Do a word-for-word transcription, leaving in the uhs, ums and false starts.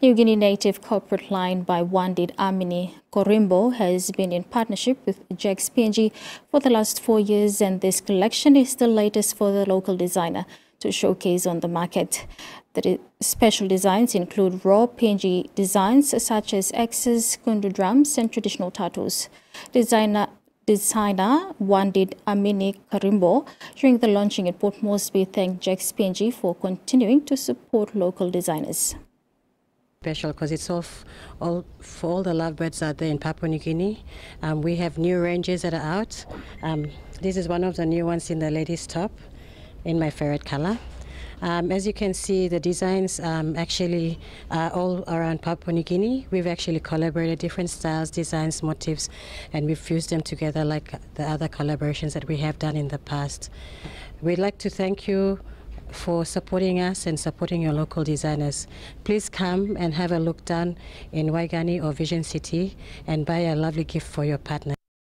Niugini Native Corporate line by Wandid Amini Korimbo has been in partnership with Jacks P N G for the last four years, and this collection is the latest for the local designer to showcase on the market. The special designs include raw P N G designs such as axes, kundu drums, and traditional tattoos. Designer Designer Wandid Amini Korimbo, during the launching at Port Moresby, thanked Jacks P N G for continuing to support local designers. Special because it's all, all for all the lovebirds out there in Papua New Guinea. Um, we have new ranges that are out. Um, this is one of the new ones in the ladies' top, in my favorite color. Um, as you can see, the designs um, actually are all around Papua New Guinea. We've actually collaborated different styles, designs, motifs, and we've fused them together like the other collaborations that we have done in the past. We'd like to thank you for supporting us and supporting your local designers. Please come and have a look down in Waigani or Vision City and buy a lovely gift for your partner.